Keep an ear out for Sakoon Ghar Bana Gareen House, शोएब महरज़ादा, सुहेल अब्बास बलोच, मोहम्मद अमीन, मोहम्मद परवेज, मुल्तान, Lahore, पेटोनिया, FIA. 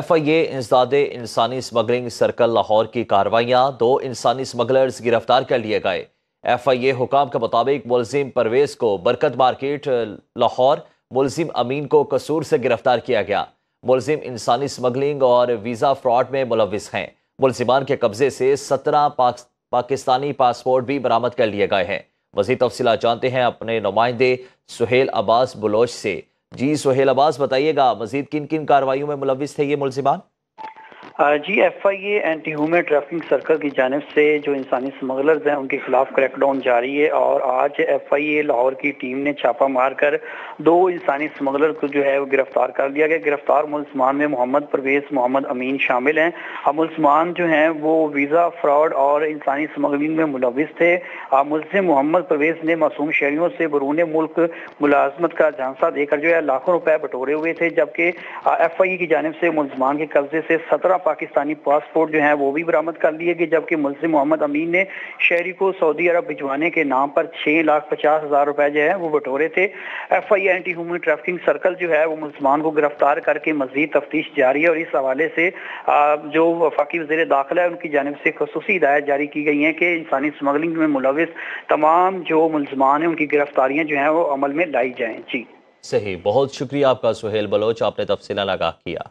FIA इंसदाद इंसानी smuggling circle Lahore की कार्रवाइयाँ, 2 इंसानी स्मगलर्स गिरफ्तार कर लिए गए। FIA हुकाम के मुताबिक मुलजिम परवेज को बरकत मार्केट लाहौर, मुलजिम अमीन को कसूर से गिरफ्तार किया गया। मुलजिम इंसानी स्मगलिंग और वीज़ा फ्रॉड में मुलविस हैं। मुलजिमान के कब्जे से 17 पाकिस्तानी पासपोर्ट भी बरामद कर लिए गए हैं। मज़ीद तफ़सीलात जानते हैं अपने नुमाइंदे सुहेल अब्बास बलोच से। जी सुहेल अब्बास, बताइएगा मज़ीद किन किन कार्रवाइयों में मुलविस थे ये मुलजिमान? जी, FIA anti human trafficking circle की जानिब से जो इंसानी स्मगलर्स हैं उनके खिलाफ क्रैकडाउन जारी है और आज FIA लाहौर की टीम ने छापा मारकर 2 इंसानी स्मगलर को जो है वो गिरफ्तार कर लिया गया। गिरफ्तार मुलजमान में मोहम्मद परवेज, मोहम्मद अमीन शामिल हैं। अब मुलजमान जो हैं वो वीज़ा फ्रॉड और इंसानी स्मगलिंग में मुलविस थे। मुलजिम मोहम्मद परवेज ने मासूम शहरियों से बरून मुल्क मुलाजमत का झांसा देकर जो है लाखों रुपए बटोरे हुए थे, जबकि FIA की जानिब से मुलजमान के कब्जे से 17 पाकिस्तानी पासपोर्ट जो है वो भी बरामद कर लिए गए, जबकि मुलजिम मोहम्मद अमीन ने शहरी को सऊदी अरब भिजवाने के नाम पर 6,50,000 रुपए जो है वो बटोरे थे। FIA anti human trafficking circle जो है वो मुलजमान को गिरफ्तार करके मजीद तफ्तीश जारी है और इस हवाले से जो वफाकी वज़ीर दाखिला है उनकी जानिब से खुसूसी हिदायत जारी की गई है कि इंसानी स्मगलिंग में मुलविस तमाम जो मुलजमान हैं उनकी गिरफ्तारियाँ जो हैं वो अमल में लाई जाएँ। जी सही, बहुत शुक्रिया आपका सुहेल बलोच, आपने तफसीला आगाह किया।